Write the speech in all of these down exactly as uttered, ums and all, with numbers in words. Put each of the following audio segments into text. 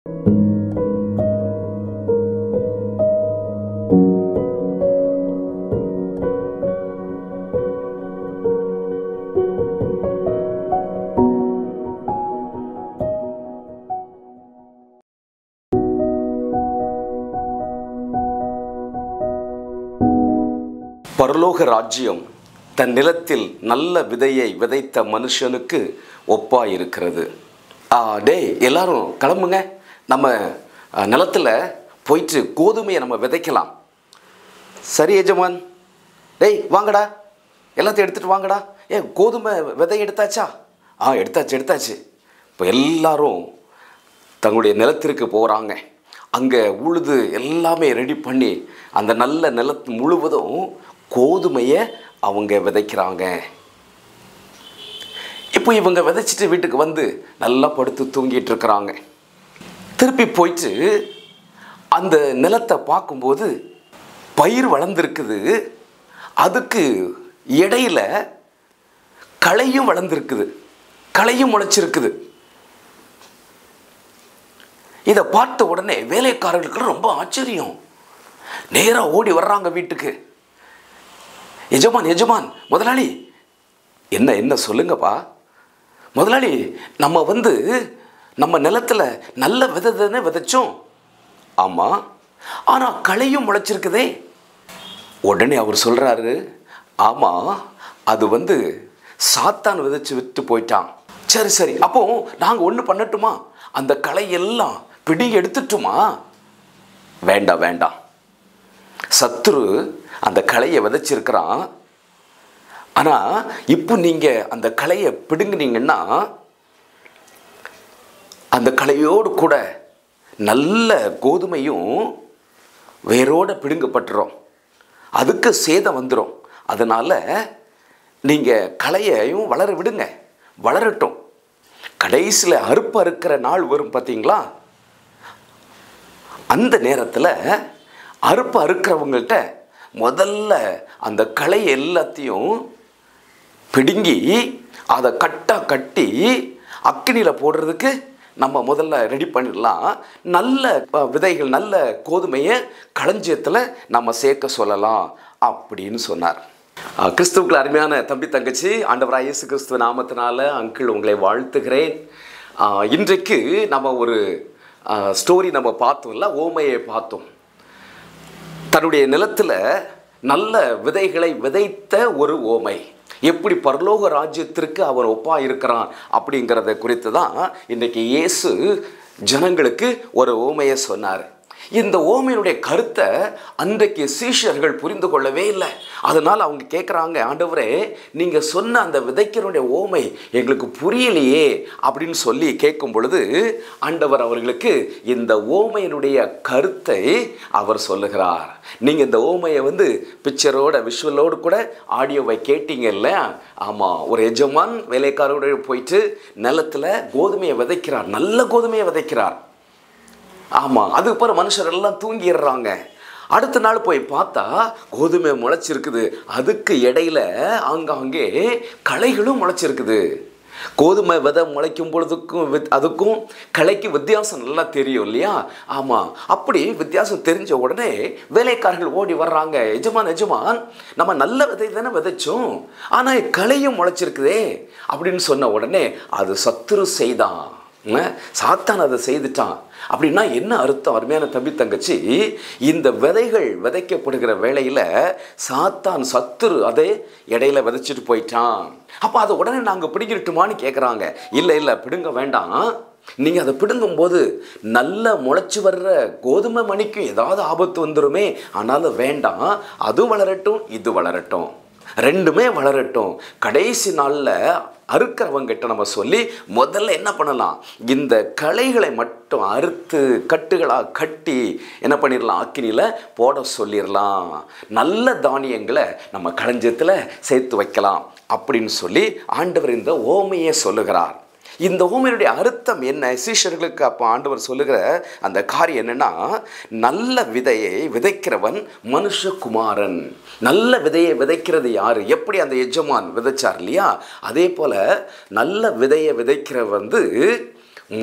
பரலோக ராஜ்யம் தன் நிலத்தில் நல்ல விதையை விதைத்த மனுஷனுக்கு ஒப்பாயிருக்கிறது. டே எல்லாரும் கிளம்புங்க, நம்ம நிலத்தில் போயிட்டு கோதுமையை நம்ம விதைக்கலாம். சரி எஜமான், டேய் வாங்கடா எல்லாத்தையும் எடுத்துகிட்டு வாங்கடா. ஏ கோதுமை விதை எடுத்தாச்சா? ஆ எடுத்தாச்சு எடுத்தாச்சு. இப்போ எல்லாரும் தங்களுடைய நிலத்திற்கு போகிறாங்க. அங்கே உழுது எல்லாமே ரெடி பண்ணி அந்த நல்ல நிலத்து முழுவதும் கோதுமையை அவங்க விதைக்கிறாங்க. இப்போ இவங்க விதைச்சிட்டு வீட்டுக்கு வந்து நல்லா படுத்து தூங்கிட்டு இருக்கிறாங்க. திருப்பி போயிட்டு அந்த நிலத்தை பார்க்கும்போது பயிர் வளர்ந்துருக்குது, அதுக்கு இடையில களையும் வளர்ந்துருக்குது, களையும் முளைச்சிருக்குது. இதை பார்த்த உடனே வேலைக்காரர்களுக்கு ரொம்ப ஆச்சரியம். நேராக ஓடி வர்றாங்க வீட்டுக்கு. எஜமான் எஜமான் முதலாளி, என்ன என்ன சொல்லுங்கப்பா முதலாளி, நம்ம வந்து நம்ம நிலத்தில் நல்ல விதத்தை விதைச்சோம், ஆமாம், ஆனால் களையும் முளைச்சிருக்குதே. உடனே அவர் சொல்கிறாரு, ஆமாம் அது வந்து சாத்தான் விதைச்சி விட்டு போயிட்டான். சரி சரி, அப்போ நாங்கள் ஒன்று பண்ணட்டுமா, அந்த களையெல்லாம் பிடி எடுத்துட்டுமா? வேண்டாம் வேண்டாம், சத்துரு அந்த களையை விதைச்சிருக்கிறான், ஆனால் இப்போ நீங்கள் அந்த களையை பிடுங்கினீங்கன்னா அந்த களையோடு கூட நல்ல கோதுமையும் வேரோடு பிடுங்கப்பட்டுரும், அதுக்கு சேதம் வந்துடும். அதனால் நீங்கள் களையையும் வளர விடுங்க, வளரட்டும், கடைசியில் அறுப்பு அறுக்கிற நாள் வரும் பார்த்தீங்களா, அந்த நேரத்தில் அறுப்பு அறுக்கிறவங்கள்ட்ட முதல்ல அந்த களை எல்லாத்தையும் பிடுங்கி அதை கட்டாக கட்டி அக்கினியில் போடுறதுக்கு நம்ம முதல்ல ரெடி பண்ணிடலாம். நல்ல விதைகள் நல்ல கோதுமையை களஞ்சியத்தில் நம்ம சேர்க்க சொல்லலாம் அப்படின்னு சொன்னார். கிறிஸ்துவுக்குள் அருமையான தம்பி தங்கச்சி, ஆண்டவராகிய இயேசு கிறிஸ்துவ நாமத்தினால அங்கிள் உங்களை வாழ்த்துகிறேன். இன்றைக்கு நம்ம ஒரு ஸ்டோரி நம்ம பார்த்தோம்ல, ஓமையை பார்த்தோம். தன்னுடைய நிலத்தில் நல்ல விதைகளை விதைத்த ஒரு ஓமை எப்படி பரலோக ராஜ்யத்திற்கு அவன் ஒப்பாக இருக்கிறான் அப்படிங்கிறத குறித்து தான் இன்றைக்கி இயேசு ஜனங்களுக்கு ஒரு ஓமையை சொன்னார். இந்த ஓமையினுடைய கருத்தை அன்றைக்கு சீஷர்கள் புரிந்து கொள்ளவே இல்லை. அதனால் அவங்க கேட்குறாங்க, ஆண்டவரே நீங்கள் சொன்ன அந்த விதைக்கிறனுடைய ஓமை எங்களுக்கு புரியலையே அப்படின்னு சொல்லி கேட்கும் பொழுது ஆண்டவர் அவர்களுக்கு இந்த ஓமையினுடைய கருத்தை அவர் சொல்லுகிறார். நீங்கள் இந்த ஓமையை வந்து பிக்சரோட விஷுவலோடு கூட ஆடியோவை கேட்டீங்கல்ல. ஆமாம், ஒரு எஜமான் வேலைக்காரோட போயிட்டு நிலத்தில் கோதுமையை விதைக்கிறார், நல்ல கோதுமையை விதைக்கிறார். ஆமாம், அதுக்கப்புறம் மனுஷர் எல்லாம் தூங்கிடுறாங்க. அடுத்த நாள் போய் பார்த்தா கோதுமை முளைச்சிருக்குது, அதுக்கு இடையில ஆங்காங்கே களைகளும் முளைச்சிருக்குது. கோதுமை விதை முளைக்கும் பொழுதுக்கும் அதுக்கும் களைக்கும் வித்தியாசம் நல்லா தெரியும் இல்லையா? ஆமாம், அப்படி வித்தியாசம் தெரிஞ்ச உடனே வேலைக்காரர்கள் ஓடி வர்றாங்க, எஜமான் எஜமான் நம்ம நல்ல விதை தானே விதைச்சோம், ஆனால் களையும் முளைச்சிருக்குதே அப்படின்னு சொன்ன உடனே அது சத்துரு செய்தான், சாத்தான் அதை செய்துட்டான். அப்படின்னா என்ன அர்த்தம் அருமையான தம்பி தங்கச்சி? இந்த விதைகள் விதைக்கப்படுகிற வேளையில் சாத்தான் சத்துரு அதை இடையில விதைச்சிட்டு போயிட்டான். அப்போ அதை உடனே நாங்கள் பிடிக்கிட்டுமான்னு கேட்குறாங்க. இல்லை இல்லை பிடுங்க வேண்டாம், நீங்கள் அதை பிடுங்கும்போது நல்ல முளைச்சி வர்ற கோதுமை மணிக்கு ஏதாவது ஆபத்து வந்துடுமே, ஆனாலும் வேண்டாம், அது வளரட்டும் இது வளரட்டும், ரெண்டுமே வளரட்டும், கடைசி நாளில் அறுக்கிறவங்கிட்ட நம்ம சொல்லி முதல்ல என்ன பண்ணலாம், இந்த களைகளை மட்டும் அறுத்து கட்டுகளாக கட்டி என்ன பண்ணிடலாம், அக்கினியில் போட சொல்லிடலாம், நல்ல தானியங்களை நம்ம களஞ்சியத்தில் சேர்த்து வைக்கலாம் அப்படின்னு சொல்லி ஆண்டவர் இந்த ஓமையை சொல்லுகிறார். இந்த ஓமையினுடைய அர்த்தம் என்ன சீஷர்களுக்கு அப்போ ஆண்டவர் சொல்லுகிற அந்த காரியம் என்னென்னா, நல்ல விதையை விதைக்கிறவன் மனுஷகுமாரன். நல்ல விதையை விதைக்கிறது யார்? எப்படி அந்த எஜமான் விதைச்சார் இல்லையா, அதே போல் நல்ல விதையை விதைக்கிற வந்து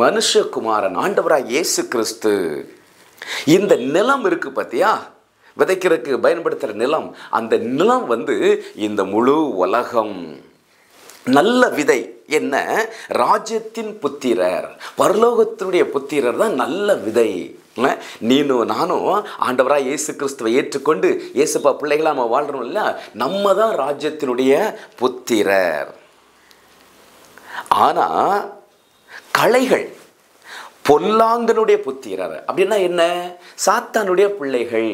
மனுஷகுமாரன் ஆண்டவராய் இயேசு கிறிஸ்து. இந்த நிலம் இருக்கு பத்தியா, விதைக்கிறதுக்கு பயன்படுத்துகிற நிலம். அந்த நிலம் வந்து இந்த முழு உலகம். நல்ல விதை என்ன? ராஜ்யத்தின் புத்திரர், பரலோகத்தினுடைய புத்திரர் தான் நல்ல விதை. நீனும் நானும் ஆண்டவராக இயேசு கிறிஸ்துவை ஏற்றுக்கொண்டு இயேசுப்பா பிள்ளைகளாக நம்ம வாழ்கிறோம்ல, நம்ம தான் ராஜ்யத்தினுடைய புத்திரர். ஆனால் களைகள் பொல்லாங்கனுடைய புத்திரர் அப்படின்னா என்ன? சாத்தானுடைய பிள்ளைகள்.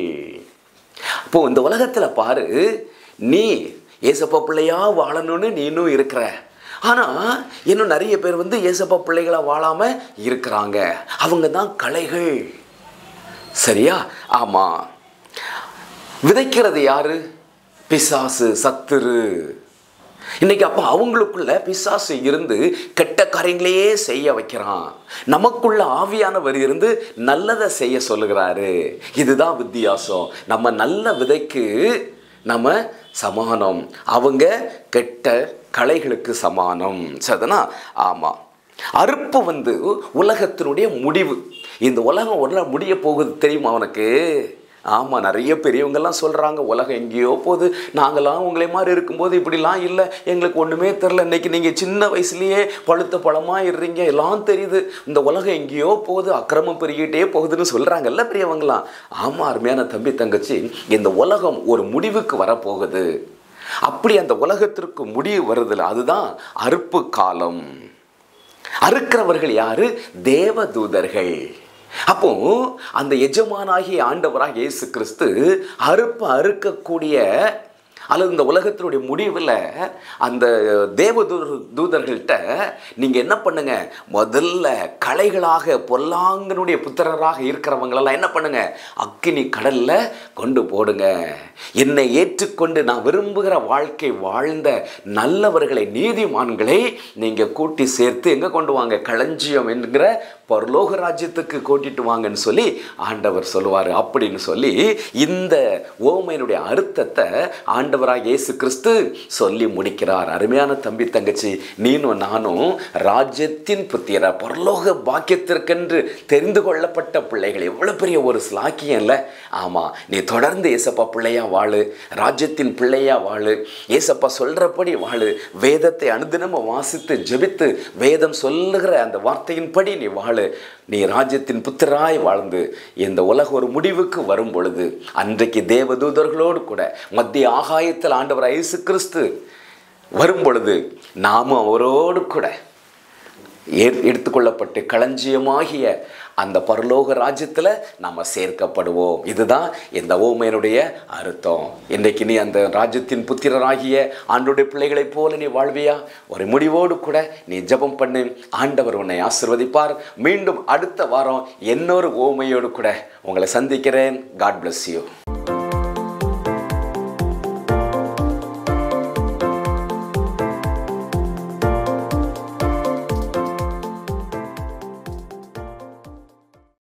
அப்போது இந்த உலகத்தில் பாரு, நீ ஏசப்பா பிள்ளையாக வாழணும்னு நீனும் இருக்கிற, ஆனால் இன்னும் நிறைய பேர் வந்து ஏசப்பா பிள்ளைகளாக வாழாமல் இருக்கிறாங்க. அவங்க தான் களைகள். சரியா? ஆமாம். விதைக்கிறது யாரு? பிசாசு, சத்துரு. இன்னைக்கு அப்போ அவங்களுக்குள்ள பிசாசு இருந்து கெட்ட காரியங்களையே செய்ய வைக்கிறான். நமக்குள்ள ஆவியானவர் இருந்து நல்லதை செய்ய சொல்லுகிறாரு. இதுதான் வித்தியாசம். நம்ம நல்ல விதைக்கு நம்ம சமானம், அவங்க கெட்ட கலைகளுக்கு சமானம். சரிதானா? ஆமாம். அறுப்பு வந்து உலகத்தினுடைய முடிவு. இந்த உலகம் ஒரு நாள் முடிய போகுது தெரியுமா அவனுக்கு? ஆமாம். நிறைய பெரியவங்கள்லாம் சொல்கிறாங்க, உலகம் எங்கேயோ போகுது, நாங்களாம் உங்களே மாதிரி இருக்கும்போது இப்படிலாம் இல்லை, எங்களுக்கு ஒன்றுமே தெரில, இன்றைக்கி நீங்கள் சின்ன வயசுலேயே பழுத்த பழமாக இருறீங்க, எல்லாம் தெரியுது, இந்த உலகம் எங்கேயோ போகுது, அக்கிரமம் பெருகிட்டே போகுதுன்னு சொல்கிறாங்கல்ல பெரியவங்களாம். ஆமாம் அருமையான தம்பி தங்கச்சி, இந்த உலகம் ஒரு முடிவுக்கு வரப்போகுது. அப்படி அந்த உலகத்திற்கு முடிவு வருதில்லை, அதுதான் அறுப்பு காலம். அறுக்கிறவர்கள் யாரு? தேவதூதர்கள். அப்போ அந்த எஜமானாகிய ஆண்டவராக இயேசு கிறிஸ்து அறுப்பை அறுக்கக்கூடிய அல்லது இந்த உலகத்தினுடைய முடிவில் அந்த தேவ தூதர்கள்ட்ட நீங்கள் என்ன பண்ணுங்க, முதல்ல கலைகளாக பொல்லாங்கனுடைய புத்திரராக இருக்கிறவங்களெல்லாம் என்ன பண்ணுங்க, அக்கினி கடலில் கொண்டு போடுங்க. என்னை ஏற்றுக்கொண்டு நான் விரும்புகிற வாழ்க்கை வாழ்ந்த நல்லவர்களை, நீதிமான்களை நீங்கள் கூட்டி சேர்த்து எங்கே கொண்டு வாங்க, களஞ்சியம் என்கிற பரலோக ராஜ்யத்துக்கு கூட்டிட்டு வாங்கன்னு சொல்லி ஆண்டவர் சொல்லுவார். அப்படின்னு சொல்லி இந்த ஓமையினுடைய அர்த்தத்தை ஆண்டவராக இயேசு கிறிஸ்து சொல்லி முடிக்கிறார். அருமையான தம்பி தங்கச்சி, நீனும் நானும் ராஜ்யத்தின் புத்திர, பரலோக பாக்கியத்திற்கென்று தெரிந்து கொள்ளப்பட்ட பிள்ளைகள். எவ்வளோ பெரிய ஒரு ஸ்லாக்கியம் இல்லை? ஆமாம். நீ தொடர்ந்து ஏசப்பா பிள்ளையா வாழு, ராஜ்யத்தின் பிள்ளையா வாழு, ஏசப்பா சொல்கிறபடி வாழு, வேதத்தை அனுதினமும் வாசித்து ஜெபித்து வேதம் சொல்லுகிற அந்த வார்த்தையின்படி நீ வாழு. நீ ராஜ்யத்தின் புத்திராய் வாழ்ந்து இந்த உலக ஒரு முடிவுக்கு வரும் பொழுது அன்றைக்கு தேவதூதர்களோடு கூட மத்திய ஆகாயத்தில் ஆண்டவராக இயேசு கிறிஸ்து வரும் பொழுது நாமும் அவரோடு கூட எடுத்துக்கொள்ளப்பட்டு களஞ்சியமாகிய அந்த பரலோக ராஜ்யத்தில் நாம் சேர்க்கப்படுவோம். இதுதான் இந்த ஓமையினுடைய அர்த்தம். இன்றைக்கு நீ அந்த ராஜ்யத்தின் புத்திரராகிய ஆண்டோடைய பிள்ளைகளைப் போல நீ வாழ்வியா? ஒரு முடிவோடு கூட நீ ஜெபம் பண்ணு. ஆண்டவர் உன்னை ஆசிர்வதிப்பார். மீண்டும் அடுத்த வாரம் இன்னொரு ஓமையோடு கூட உங்களை சந்திக்கிறேன். God bless you.